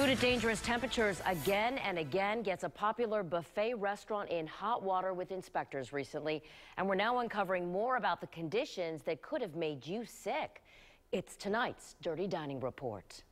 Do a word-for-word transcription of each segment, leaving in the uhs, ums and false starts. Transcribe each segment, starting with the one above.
Food at dangerous temperatures again and again gets a popular buffet restaurant in hot water with inspectors recently. And we're now uncovering more about the conditions that could have made you sick. It's tonight's Dirty Dining Report.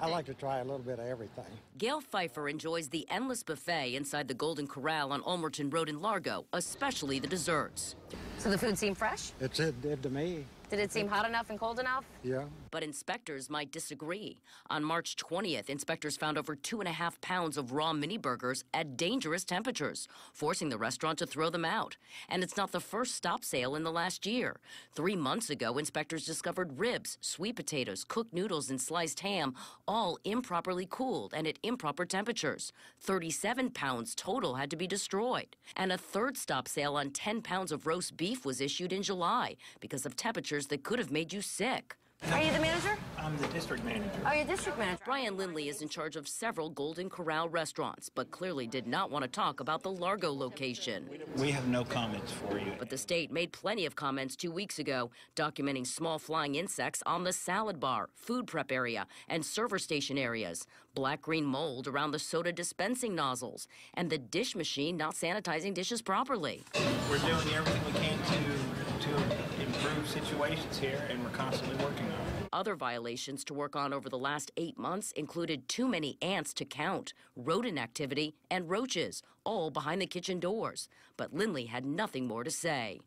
I like to try a little bit of everything. Gail Pfeiffer enjoys the endless buffet inside the Golden Corral on Ulmerton Road in Largo, especially the desserts. So the food seemed fresh? It did to me. Did it seem hot enough and cold enough? Yeah. But inspectors might disagree. On March twentieth, inspectors found over two and a half pounds of raw mini burgers at dangerous temperatures, forcing the restaurant to throw them out. And it's not the first stop sale in the last year. Three months ago, inspectors discovered ribs, sweet potatoes, cooked noodles, and sliced ham, all improperly cooled and at improper temperatures. thirty-seven pounds total had to be destroyed. And a third stop sale on ten pounds of roast beef was issued in July because of temperatures that could have made you sick. Are you the manager? I'm the district manager. Oh, you're district manager. Brian Lindley is in charge of several Golden Corral restaurants, but clearly did not want to talk about the Largo location. We have no comments for you. But the state made plenty of comments two weeks ago, documenting small flying insects on the salad bar, food prep area, and server station areas, black-green mold around the soda dispensing nozzles, and the dish machine not sanitizing dishes properly. We're doing everything we can to, to improve situations here, and we're constantly working on it. Other violations to work on over the last eight months included too many ants to count, rodent activity, and roaches, all behind the kitchen doors. But Lindley had nothing more to say.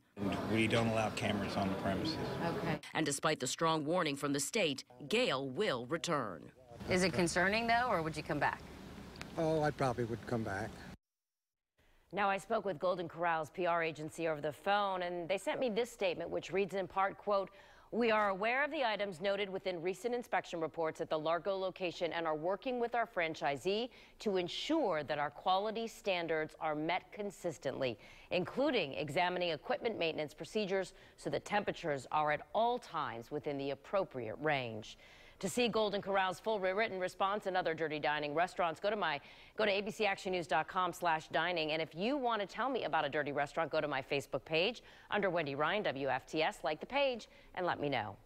We don't allow cameras on the premises. Okay. And despite the strong warning from the state, Gail will return. Is it concerning, though, or would you come back? Oh, I probably would come back. Now, I spoke with Golden Corral's P R agency over the phone, and they sent me this statement, which reads in part, quote, "We are aware of the items noted within recent inspection reports at the Largo location and are working with our franchisee to ensure that our quality standards are met consistently, including examining equipment maintenance procedures so that temperatures are at all times within the appropriate range." To see Golden Corral's full written response and other dirty dining restaurants, go to my go to A B C action news dot com slash dining. And if you want to tell me about a dirty restaurant, go to my Facebook page under Wendy Ryan W F T S. Like the page and let me know.